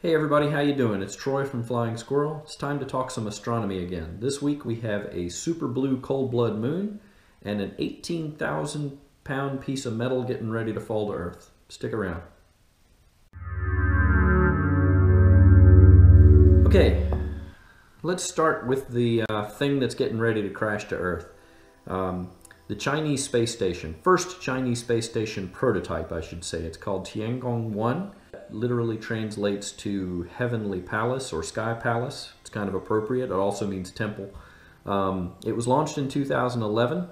Hey everybody, how you doing? It's Troy from Flying Squirrel. It's time to talk some astronomy again. This week we have a super blue cold blood moon and an 18,000 pound piece of metal getting ready to fall to Earth. Stick around. Okay, let's start with the thing that's getting ready to crash to Earth. The Chinese space station, first Chinese space station prototype I should say. It's called Tiangong-1. Literally translates to heavenly palace or sky palace. It's kind of appropriate. It also means temple. It was launched in 2011.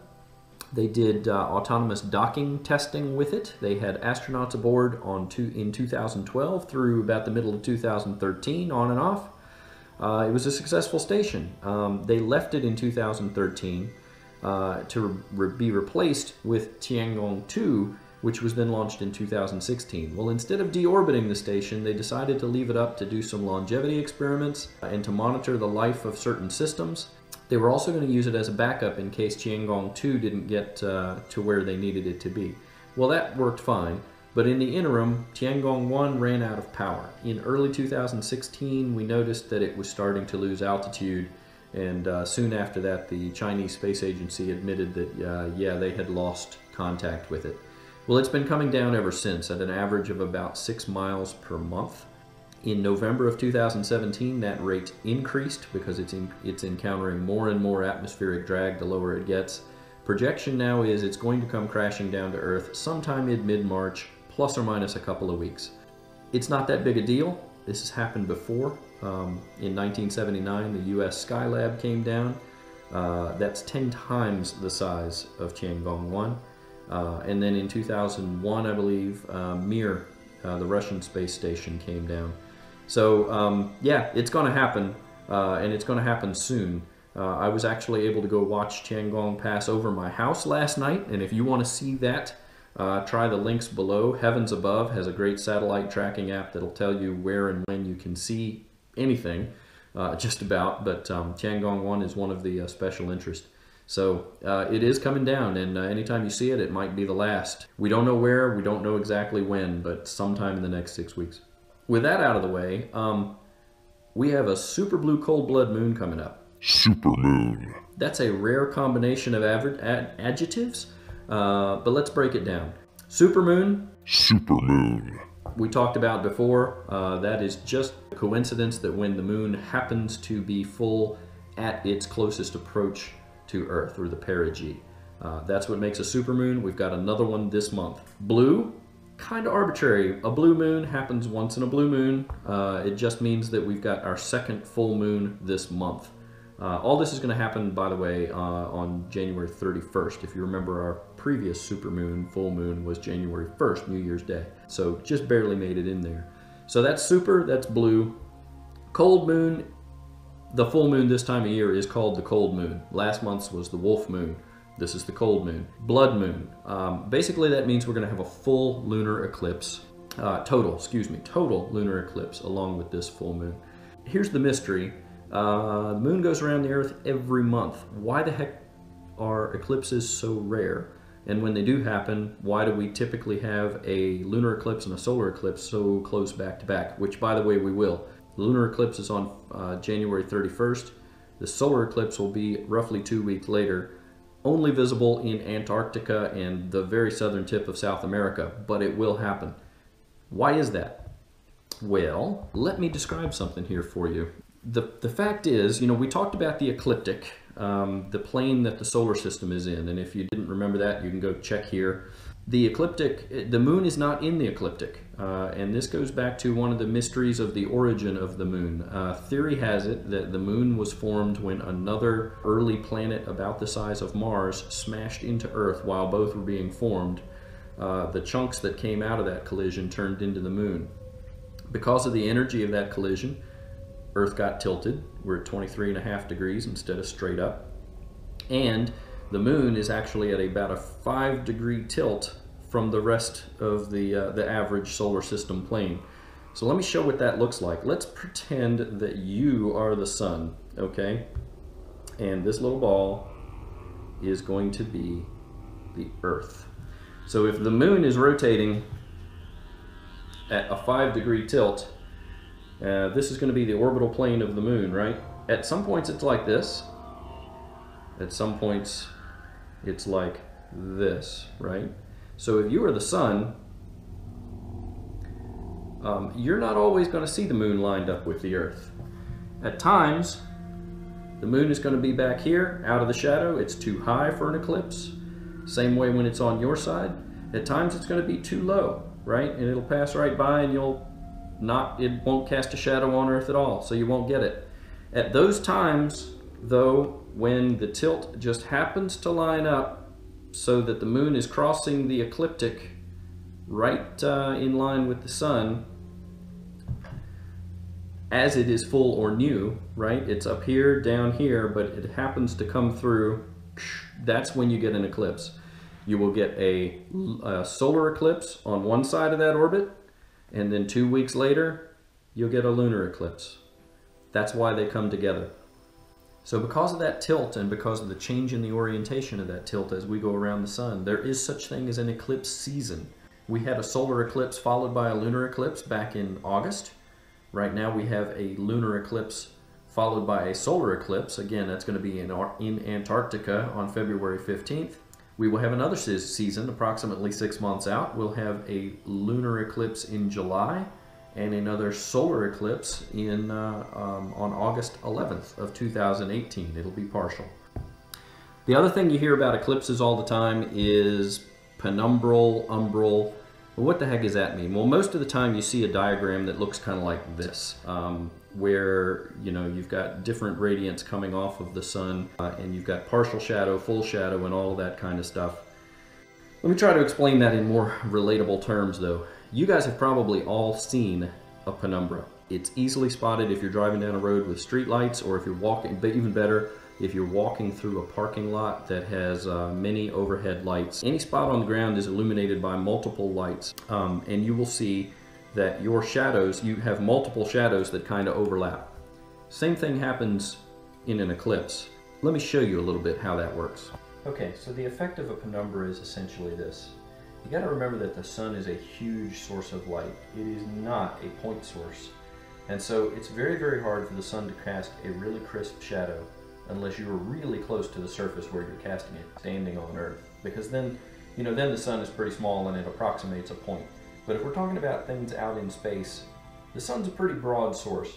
They did autonomous docking testing with it. They had astronauts aboard in 2012 through about the middle of 2013, on and off. It was a successful station. They left it in 2013 to be replaced with Tiangong-2, which was then launched in 2016. Well, instead of deorbiting the station, they decided to leave it up to do some longevity experiments and to monitor the life of certain systems. They were also going to use it as a backup in case Tiangong-2 didn't get to where they needed it to be. Well, that worked fine, but in the interim, Tiangong-1 ran out of power. In early 2016, we noticed that it was starting to lose altitude, and soon after that, the Chinese Space Agency admitted that, yeah, they had lost contact with it. Well, it's been coming down ever since at an average of about 6 miles per month. In November of 2017, that rate increased because it's encountering more and more atmospheric drag the lower it gets. Projection now is it's going to come crashing down to Earth sometime in mid-March, plus or minus a couple of weeks. It's not that big a deal. This has happened before. In 1979, the US Skylab came down. That's 10 times the size of Tiangong-1. And then in 2001, I believe, Mir, the Russian space station, came down. So yeah, it's going to happen, and it's going to happen soon. I was actually able to go watch Tiangong pass over my house last night, and if you want to see that, try the links below. Heavens Above has a great satellite tracking app that'll tell you where and when you can see anything, just about, but Tiangong-1 is one of the special interests. So it is coming down, and anytime you see it, it might be the last. We don't know where, we don't know exactly when, but sometime in the next 6 weeks. With that out of the way, we have a super blue cold blood moon coming up. Super moon. That's a rare combination of adjectives, but let's break it down. Super moon. Super moon. We talked about before, that is just a coincidence that when the moon happens to be full at its closest approach to Earth, or the perigee. That's what makes a supermoon. We've got another one this month. Blue, kind of arbitrary. A blue moon happens once in a blue moon. It just means that we've got our second full moon this month. All this is going to happen, by the way, on January 31st. If you remember, our previous supermoon, full moon, was January 1st, New Year's Day. So just barely made it in there. So that's super, that's blue. Cold moon. The full moon this time of year is called the cold moon. Last month's was the wolf moon. This is the cold moon. Blood moon. Basically that means we're going to have a full lunar eclipse, total lunar eclipse along with this full moon. Here's the mystery. The moon goes around the Earth every month. Why the heck are eclipses so rare? And when they do happen, why do we typically have a lunar eclipse and a solar eclipse so close back to back? Which, by the way, we will. The lunar eclipse is on January 31st. The solar eclipse will be roughly 2 weeks later, only visible in Antarctica and the very southern tip of South America, but it will happen. Why is that? Well, let me describe something here for you. The fact is, you know, we talked about the ecliptic, the plane that the solar system is in, and if you didn't remember that, you can go check here. The ecliptic, the moon is not in the ecliptic, and this goes back to one of the mysteries of the origin of the moon. Theory has it that the moon was formed when another early planet about the size of Mars smashed into Earth while both were being formed. The chunks that came out of that collision turned into the moon. Because of the energy of that collision, Earth got tilted. We're at 23.5 degrees instead of straight up. And the moon is actually at about a 5-degree tilt from the rest of the average solar system plane. So let me show what that looks like. Let's pretend that you are the sun, okay? And this little ball is going to be the Earth. So if the moon is rotating at a 5-degree tilt, This is going to be the orbital plane of the moon, right? At some points it's like this. At some points it's like this, right? So if you are the sun, you're not always going to see the moon lined up with the earth. At times, the moon is going to be back here, out of the shadow. It's too high for an eclipse. Same way when it's on your side. At times it's going to be too low, right? And it'll pass right by and you'll not, it won't cast a shadow on Earth at all, so you won't get it. At those times, though, when the tilt just happens to line up so that the moon is crossing the ecliptic right in line with the sun, as it is full or new, right? It's up here, down here, but it happens to come through. That's when you get an eclipse. You will get a solar eclipse on one side of that orbit, and then 2 weeks later, you'll get a lunar eclipse. That's why they come together. So because of that tilt and because of the change in the orientation of that tilt as we go around the sun, there is such thing as an eclipse season. We had a solar eclipse followed by a lunar eclipse back in August. Right now we have a lunar eclipse followed by a solar eclipse. Again, that's going to be in Antarctica on February 15th. We will have another season approximately 6 months out. We'll have a lunar eclipse in July and another solar eclipse in, on August 11th of 2018. It'll be partial. The other thing you hear about eclipses all the time is penumbral, umbral. Well, what the heck does that mean? Well, most of the time you see a diagram that looks kind of like this, where, you know, you've got different radiance coming off of the sun, and you've got partial shadow, full shadow, and all of that kind of stuff. Let me try to explain that in more relatable terms, though. You guys have probably all seen a penumbra. It's easily spotted if you're driving down a road with streetlights, or if you're walking, but even better, if you're walking through a parking lot that has many overhead lights. Any spot on the ground is illuminated by multiple lights, and you will see that your shadows, you have multiple shadows that kind of overlap. Same thing happens in an eclipse. Let me show you a little bit how that works. Okay, so the effect of a penumbra is essentially this. You gotta remember that the sun is a huge source of light. It is not a point source. And so it's very, very hard for the sun to cast a really crisp shadow unless you are really close to the surface where you're casting it, standing on Earth. Because then, you know, then the sun is pretty small and it approximates a point. But if we're talking about things out in space, the sun's a pretty broad source.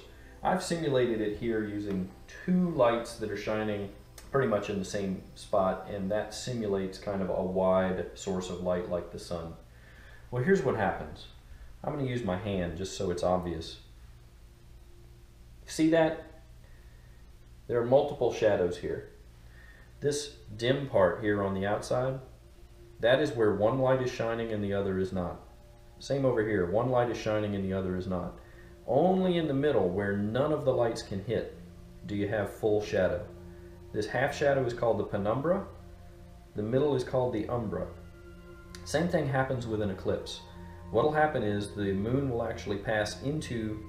I've simulated it here using two lights that are shining pretty much in the same spot, and that simulates kind of a wide source of light like the sun. Well, here's what happens. I'm going to use my hand just so it's obvious. See that? There are multiple shadows here. This dim part here on the outside, that is where one light is shining and the other is not. Same over here, one light is shining and the other is not. Only in the middle, where none of the lights can hit, do you have full shadow. This half shadow is called the penumbra, the middle is called the umbra. Same thing happens with an eclipse. What'll happen is the moon will actually pass into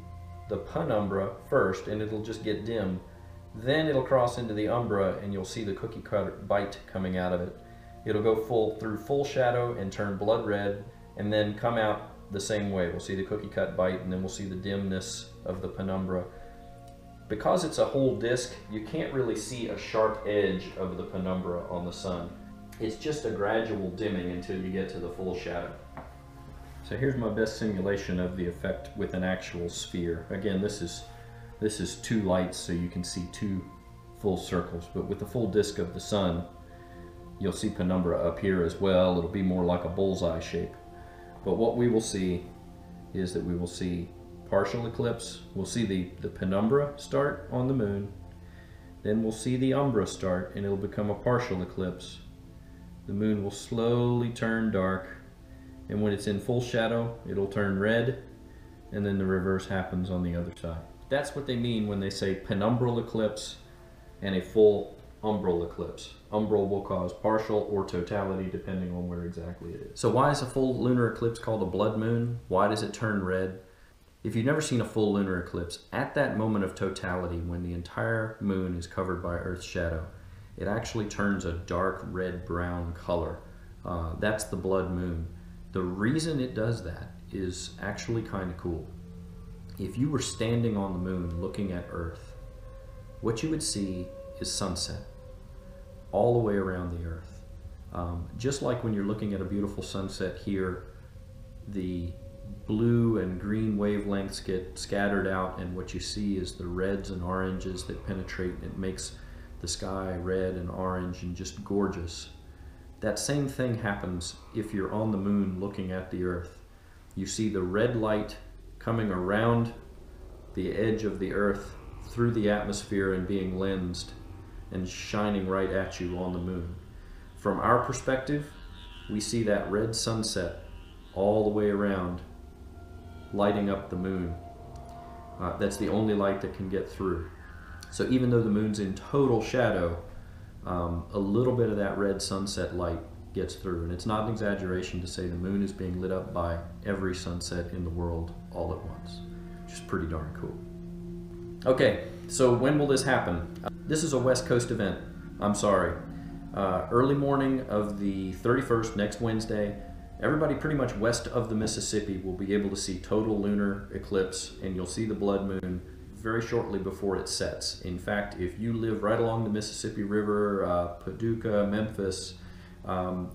the penumbra first and it'll just get dim. Then it'll cross into the umbra and you'll see the cookie cutter bite coming out of it. It'll go through full shadow and turn blood red, and then come out the same way. We'll see the cookie cut bite, and then we'll see the dimness of the penumbra. Because it's a whole disk, you can't really see a sharp edge of the penumbra on the sun. It's just a gradual dimming until you get to the full shadow. So here's my best simulation of the effect with an actual sphere. Again, this is two lights, so you can see two full circles, but with the full disk of the sun, you'll see penumbra up here as well. It'll be more like a bullseye shape. But what we will see is that we will see partial eclipse. We'll see the penumbra start on the moon. Then we'll see the umbra start, and it'll become a partial eclipse. The moon will slowly turn dark, and when it's in full shadow, it'll turn red, and then the reverse happens on the other side. That's what they mean when they say penumbral eclipse and a full umbral eclipse. Umbral will cause partial or totality depending on where exactly it is. So why is a full lunar eclipse called a blood moon? Why does it turn red? If you've never seen a full lunar eclipse, at that moment of totality when the entire moon is covered by Earth's shadow, it actually turns a dark red-brown color. That's the blood moon. The reason it does that is actually kind of cool. if you were standing on the moon looking at Earth, what you would see is sunset all the way around the Earth. Just like when you're looking at a beautiful sunset here, the blue and green wavelengths get scattered out, and what you see is the reds and oranges that penetrate, and it makes the sky red and orange and just gorgeous. That same thing happens if you're on the moon looking at the Earth. You see the red light coming around the edge of the Earth through the atmosphere and being lensed and shining right at you on the moon. From our perspective, we see that red sunset all the way around, lighting up the moon. That's the only light that can get through. So even though the moon's in total shadow, a little bit of that red sunset light gets through. And it's not an exaggeration to say the moon is being lit up by every sunset in the world all at once, which is pretty darn cool. Okay, so when will this happen? This is a West Coast event, I'm sorry. Early morning of the 31st, next Wednesday, everybody pretty much west of the Mississippi will be able to see total lunar eclipse, and you'll see the blood moon very shortly before it sets. In fact, if you live right along the Mississippi River, Paducah, Memphis,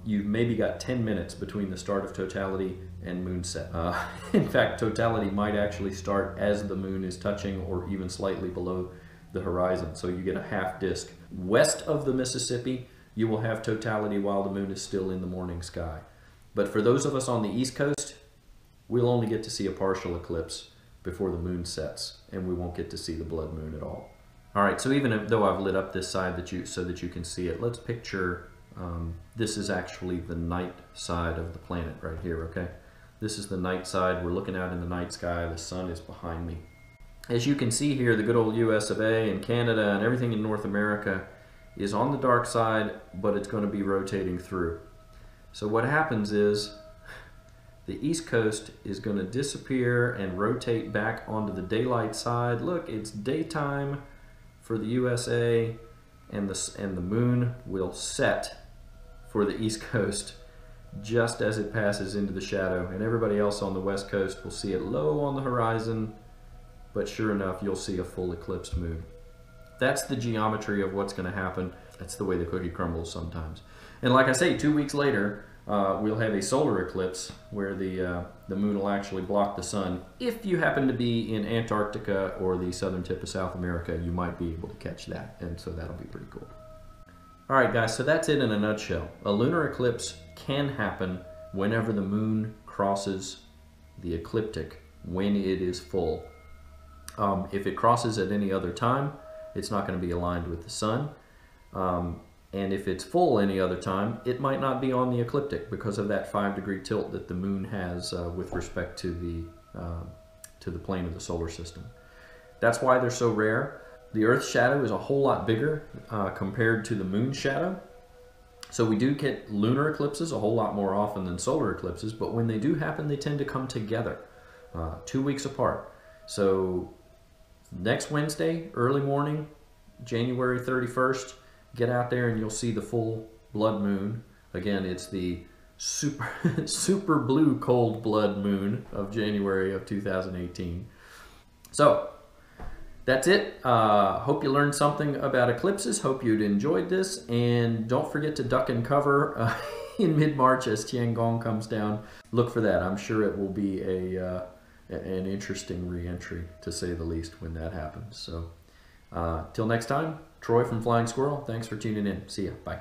you've maybe got 10 minutes between the start of totality and moonset. In fact, totality might actually start as the moon is touching or even slightly below the horizon, so you get a half disc. West of the Mississippi, you will have totality while the moon is still in the morning sky. But for those of us on the East Coast, we'll only get to see a partial eclipse before the moon sets, and we won't get to see the blood moon at all. All right, so even though I've lit up this side so that you can see it, let's picture this is actually the night side of the planet right here, okay? This is the night side. We're looking out in the night sky. The sun is behind me. As you can see here, the good old US of A and Canada and everything in North America is on the dark side, but it's going to be rotating through. So what happens is the East Coast is going to disappear and rotate back onto the daylight side. Look, it's daytime for the USA, and the moon will set for the East Coast just as it passes into the shadow, and everybody else on the West Coast will see it low on the horizon, but sure enough, you'll see a full eclipsed moon. That's the geometry of what's going to happen. That's the way the cookie crumbles sometimes. And like I say, 2 weeks later, we'll have a solar eclipse where the moon will actually block the sun. If you happen to be in Antarctica or the southern tip of South America, you might be able to catch that, and so that'll be pretty cool. All right, guys, so that's it in a nutshell. A lunar eclipse can happen whenever the moon crosses the ecliptic when it is full. If it crosses at any other time, it's not going to be aligned with the sun, and if it's full any other time, it might not be on the ecliptic because of that 5-degree tilt that the moon has with respect to the plane of the solar system. That's why they're so rare. The Earth's shadow is a whole lot bigger compared to the moon's shadow, so we do get lunar eclipses a whole lot more often than solar eclipses, but when they do happen, they tend to come together 2 weeks apart. So next Wednesday, early morning, January 31st, get out there and you'll see the full blood moon. Again, it's the super blue cold blood moon of January of 2018. So that's it. Hope you learned something about eclipses. Hope you'd enjoyed this. And don't forget to duck and cover in mid-March as Tiangong comes down. Look for that. I'm sure it will be an interesting re-entry, to say the least, when that happens. So till next time, Troy from Flying Squirrel, thanks for tuning in. See ya. Bye.